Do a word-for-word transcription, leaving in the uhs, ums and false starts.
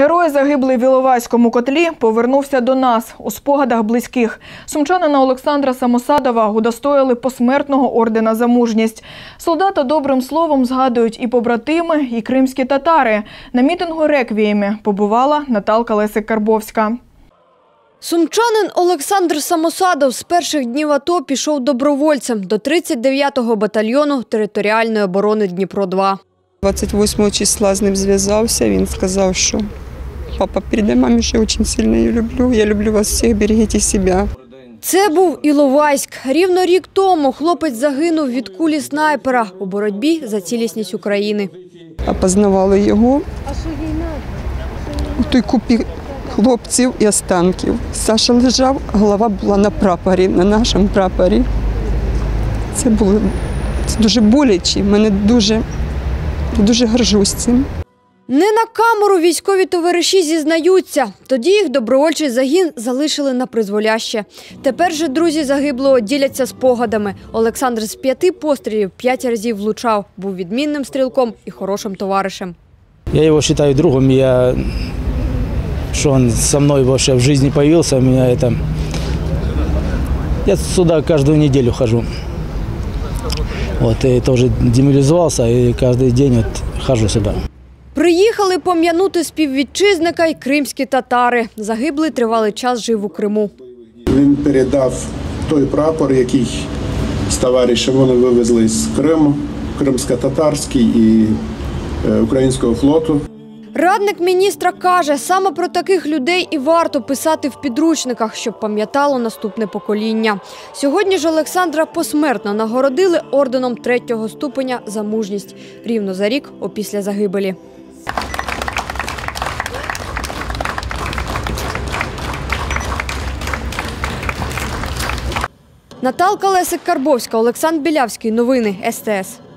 Герой, загиблий в Іловайському котлі, повернувся до нас у спогадах близьких. Сумчанина Олександра Самосадова удостоїли посмертного ордена за мужність. Солдата добрим словом згадують і побратими, і кримські татари. На мітингу реквіємі побувала Наталка Лесик-Карбовська. Сумчанин Олександр Самосадов з перших днів АТО пішов добровольцем до тридцять дев'ятого батальйону територіальної оборони Дніпро два. двадцять восьмого числа з ним зв'язався, він сказав, що «Папа, передай мамі, що я дуже сильно її люблю, я люблю вас всіх, берегіть себе». Це був Іловайськ. Рівно рік тому хлопець загинув від кулі снайпера у боротьбі за цілісність України. Опізнавали його у той купі хлопців і останків. Саша лежав, голова була на прапорі, на нашому прапорі. Це було дуже боляче, мене дуже... Дуже горжусь цим. Не на камеру військові товариші зізнаються. Тоді їх добровольчий загін залишили на призволяще. Тепер же друзі загиблого діляться спогадами. Олександр з п'яти пострілів п'ять разів влучав. Був відмінним стрілком і хорошим товаришем. Я його вважаю другом. Я... Що він зі мною вообще в житті з'явився, у мене це... Я сюди кожну неділю ходжу. От, і теж демобілізувався, і кожен день от, хожу сюди. Приїхали пом'янути співвітчизника й кримські татари. Загиблий тривалий час жив у Криму. Він передав той прапор, який з товаришем вони вивезли з Криму, кримсько-татарський і українського флоту. Радник міністра каже, саме про таких людей і варто писати в підручниках, щоб пам'ятало наступне покоління. Сьогодні ж Олександра посмертно нагородили орденом третього ступеня за мужність. Рівно за рік опісля загибелі. Наталка Лесик-Карбовська, Олександр Білявський. Новини СТС.